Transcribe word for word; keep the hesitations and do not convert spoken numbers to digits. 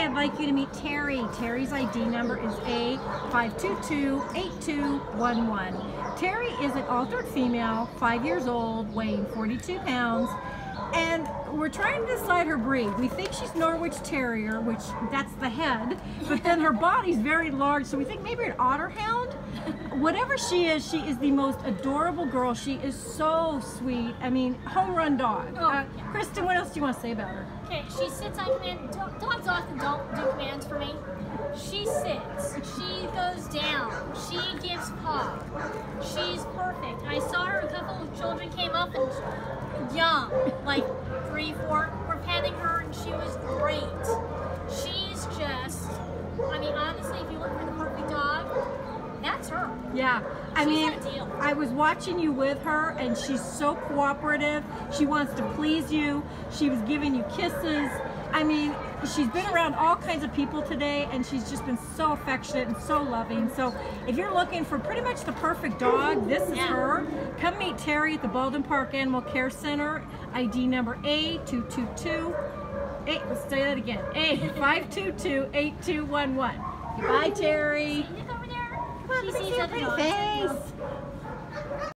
Today I'd like you to meet Terry. Terry's I D number is A five two two eight two one one. Terry is an altered female, five years old, weighing forty-two pounds, and we're trying to decide her breed. We think she's Norwich Terrier, which that's the head, but then her body's very large, so we think maybe an Otterhound. Whatever she is, she is the most adorable girl. She is so sweet. I mean, home run dog. Oh, uh, yeah. Kristen, what else do you want to say about her? Okay, she sits on command. Dogs often don't do commands for me. She sits. She goes down. She gives paw. She's perfect. I saw her, a couple of children came up and young, like three, four, were petting her, and she was great. She's just, I mean, honestly, if you look for the perfect dog, that's her. Yeah. I mean, I was watching you with her, and she's so cooperative. She wants to please you. She was giving you kisses. I mean, she's been around all kinds of people today, and she's just been so affectionate and so loving. So if you're looking for pretty much the perfect dog, this is yeah. her. Come meet Terry at the Baldwin Park Animal Care Center, I D number A two two two eight, let's say that again, A five two two eight two one one. Goodbye, Terry. She sees other dogs.